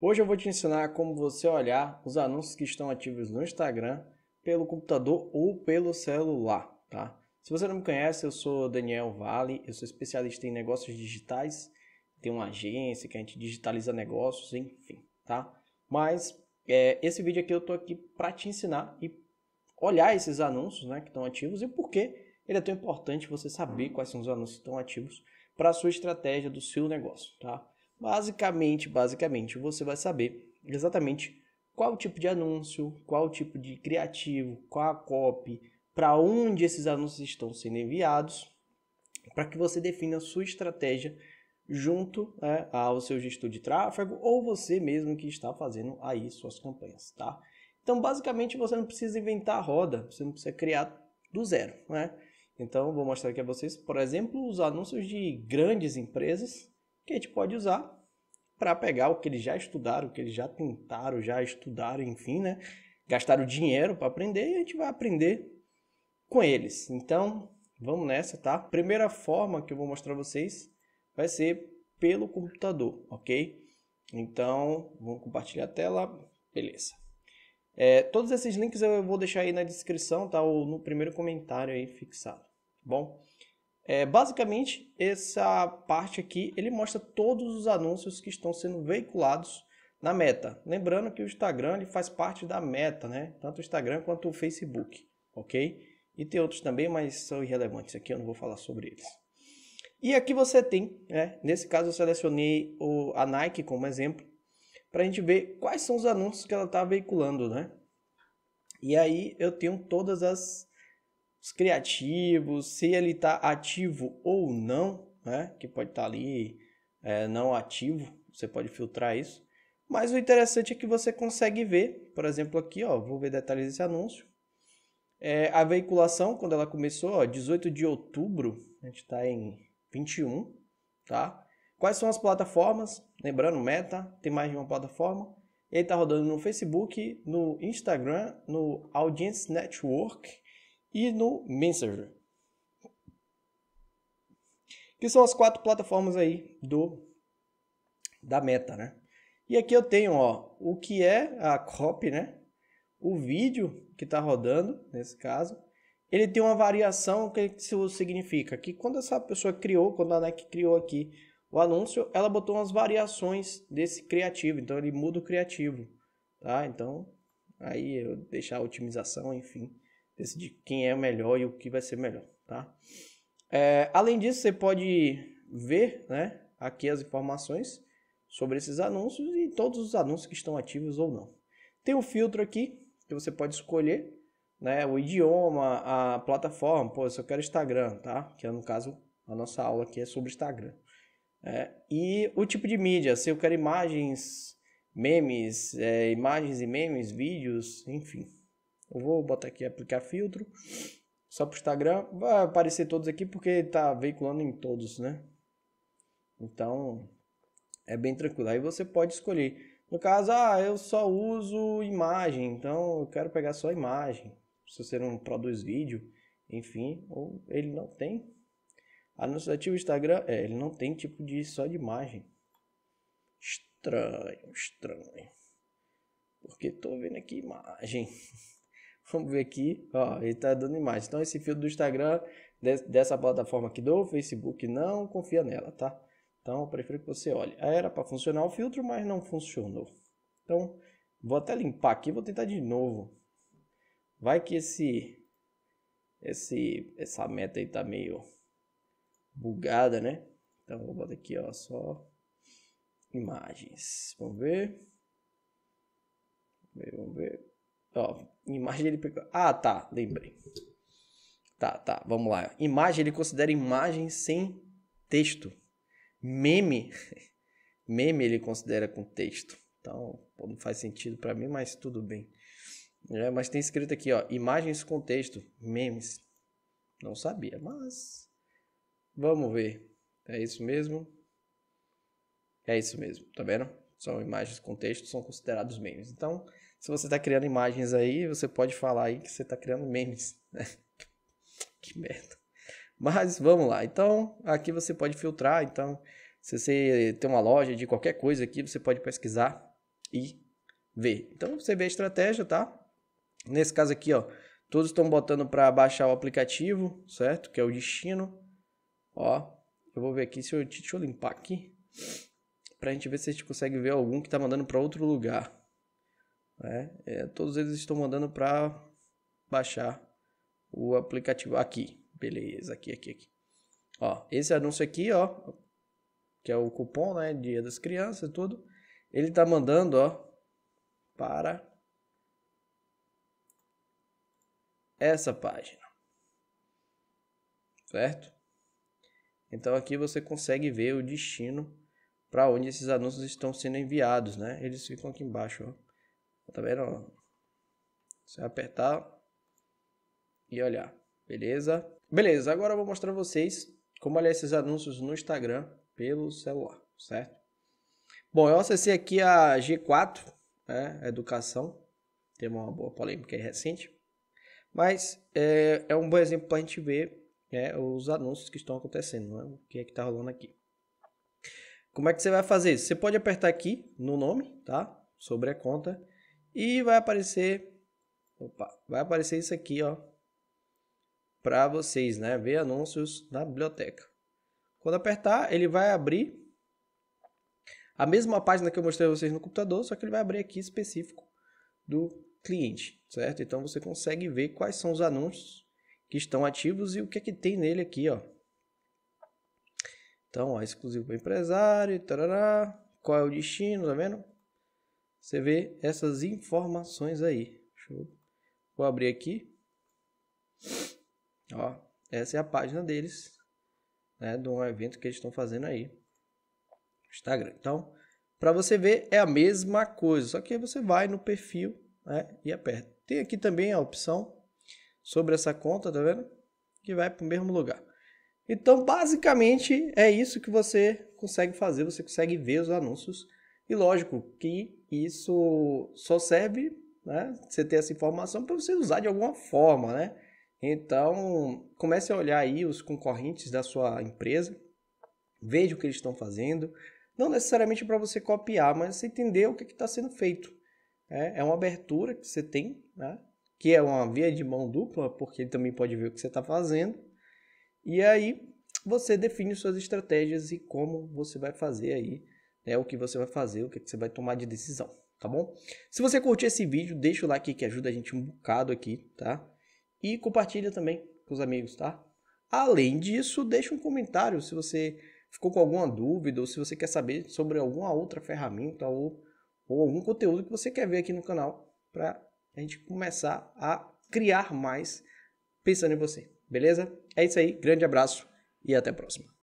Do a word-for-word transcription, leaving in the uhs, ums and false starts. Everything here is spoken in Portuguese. Hoje eu vou te ensinar como você olhar os anúncios que estão ativos no Instagram pelo computador ou pelo celular, tá? Se você não me conhece, eu sou Daniel Vale, eu sou especialista em negócios digitais, tenho uma agência que a gente digitaliza negócios, enfim, tá? Mas é, esse vídeo aqui eu tô aqui para te ensinar e olhar esses anúncios, né, que estão ativos e por que ele é tão importante você saber quais são os anúncios que estão ativos para a sua estratégia do seu negócio, tá? Basicamente, basicamente, você vai saber exatamente qual tipo de anúncio, qual tipo de criativo, qual a copy, para onde esses anúncios estão sendo enviados, para que você defina a sua estratégia junto é, ao seu gestor de tráfego ou você mesmo que está fazendo aí suas campanhas, tá? Então, basicamente, você não precisa inventar a roda, você não precisa criar do zero, né? Então, vou mostrar aqui a vocês, por exemplo, os anúncios de grandes empresas, que a gente pode usar para pegar o que eles já estudaram, o que eles já tentaram, já estudaram, enfim, né? Gastaram dinheiro para aprender e a gente vai aprender com eles. Então, vamos nessa, tá? Primeira forma que eu vou mostrar a vocês vai ser pelo computador, ok? Então, vamos compartilhar a tela, beleza. É, todos esses links eu vou deixar aí na descrição, tá? Ou no primeiro comentário aí fixado, tá bom? É, basicamente, essa parte aqui, ele mostra todos os anúncios que estão sendo veiculados na Meta. Lembrando que o Instagram ele faz parte da Meta, né? Tanto o Instagram quanto o Facebook, ok? E tem outros também, mas são irrelevantes aqui, eu não vou falar sobre eles. E aqui você tem, né? Nesse caso eu selecionei o, a Nike como exemplo, para a gente ver quais são os anúncios que ela está veiculando, né? E aí eu tenho todas as... os criativos, se ele está ativo ou não, né? Que pode estar tá ali é, não ativo, você pode filtrar isso. Mas o interessante é que você consegue ver, por exemplo aqui, ó, vou ver detalhes desse anúncio. É, a veiculação, quando ela começou, ó, dezoito de outubro, a gente está em vinte e um, tá? Quais são as plataformas? Lembrando, Meta, tem mais de uma plataforma. Ele está rodando no Facebook, no Instagram, no Audience Network, e no Messenger, que são as quatro plataformas aí do da Meta, né? E aqui eu tenho, ó, o que é a copy, né? O vídeo que está rodando nesse caso, ele tem uma variação que isso significa que quando essa pessoa criou, quando a Nike criou aqui o anúncio, ela botou umas variações desse criativo, então ele muda o criativo, tá? Então aí eu deixar a otimização, enfim. Decidir quem é o melhor e o que vai ser melhor, tá? É, além disso, você pode ver, né, aqui as informações sobre esses anúncios e todos os anúncios que estão ativos ou não. Tem um filtro aqui que você pode escolher, né, o idioma, a plataforma. Pô, eu só quero Instagram, tá? Que é, no caso, a nossa aula aqui é sobre Instagram. É, e o tipo de mídia, se eu quero imagens, memes, é, imagens e memes, vídeos, enfim... Eu vou botar aqui aplicar filtro, só para o Instagram, vai aparecer todos aqui porque está veiculando em todos, né? Então, é bem tranquilo. Aí você pode escolher. No caso, ah, eu só uso imagem, então eu quero pegar só imagem. Se você não produz vídeo, enfim, ou ele não tem. Anúncio ativo Instagram, é, ele não tem tipo de só de imagem. Estranho, estranho. Porque tô vendo aqui imagem. Vamos ver aqui, ó, ele está dando imagem. Então esse filtro do Instagram, dessa plataforma aqui do Facebook, não confia nela, tá? Então eu prefiro que você olhe. Era para funcionar o filtro, mas não funcionou. Então vou até limpar aqui, vou tentar de novo. Vai que esse, esse, essa meta aí tá meio bugada, né? Então vou botar aqui, ó, só imagens. Vamos ver. Vamos ver, vamos ver. Ó, imagem ele... Ah, tá, lembrei. Tá, tá, vamos lá. Imagem, ele considera imagem sem texto. Meme, meme ele considera com texto. Então, não faz sentido pra mim, mas tudo bem. É, mas tem escrito aqui, ó, imagens com texto, memes. Não sabia, mas... Vamos ver. É isso mesmo? É isso mesmo, tá vendo? São imagens com texto, são considerados memes. Então... Se você está criando imagens aí, você pode falar aí que você está criando memes, né? Que merda. Mas vamos lá. Então, aqui você pode filtrar. Então, se você tem uma loja de qualquer coisa aqui, você pode pesquisar e V. Então você vê a estratégia, tá? Nesse caso aqui, ó, todos estão botando para baixar o aplicativo, certo? Que é o destino. Ó, eu vou ver aqui se eu, deixa eu limpar aqui para a gente ver se a gente consegue ver algum que tá mandando para outro lugar. É, é, todos eles estão mandando para baixar o aplicativo aqui, beleza? Aqui, aqui, aqui. Ó, esse anúncio aqui, ó, que é o cupom, né? Dia das Crianças e tudo. Ele tá mandando, ó, para essa página, certo? Então aqui você consegue ver o destino para onde esses anúncios estão sendo enviados, né? Eles ficam aqui embaixo, ó. Tá vendo? Ó? Você apertar e olhar, beleza? Beleza, agora eu vou mostrar a vocês como olhar esses anúncios no Instagram pelo celular, certo? Bom, eu acessei aqui a G quatro, né? Educação, tem uma boa polêmica aí recente. Mas é, é um bom exemplo para a gente ver, né, os anúncios que estão acontecendo, né? O que é que está rolando aqui. Como é que você vai fazer isso? Você pode apertar aqui no nome, tá? Sobre a conta. E vai aparecer... Opa! Vai aparecer isso aqui, ó. Para vocês, né? Ver anúncios na biblioteca. Quando apertar, ele vai abrir a mesma página que eu mostrei a vocês no computador, só que ele vai abrir aqui específico do... cliente, certo? Então você consegue ver quais são os anúncios que estão ativos e o que é que tem nele aqui, ó. Então, ó, exclusivo para empresário, tarará, qual é o destino, tá vendo? Você vê essas informações aí. Deixa eu... Vou abrir aqui. Ó, essa é a página deles, né, de um evento que eles estão fazendo aí. Instagram. Então, para você ver é a mesma coisa, só que aí você vai no perfil, né, e aperta. Tem aqui também a opção sobre essa conta, tá vendo? Que vai para o mesmo lugar. Então, basicamente, é isso que você consegue fazer. Você consegue ver os anúncios. E lógico que isso só serve, né, você ter essa informação para você usar de alguma forma, né? Então, comece a olhar aí os concorrentes da sua empresa. Veja o que eles estão fazendo. Não necessariamente para você copiar, mas você entender o que está sendo feito. É uma abertura que você tem, né? Que é uma via de mão dupla, porque ele também pode ver o que você está fazendo. E aí você define suas estratégias e como você vai fazer aí, né? O que você vai fazer, o que você vai tomar de decisão, tá bom? Se você curtiu esse vídeo, deixa o like que ajuda a gente um bocado aqui, tá? E compartilha também com os amigos, tá? Além disso, deixa um comentário se você ficou com alguma dúvida ou se você quer saber sobre alguma outra ferramenta ou... ou algum conteúdo que você quer ver aqui no canal para a gente começar a criar mais pensando em você, beleza? É isso aí, grande abraço e até a próxima.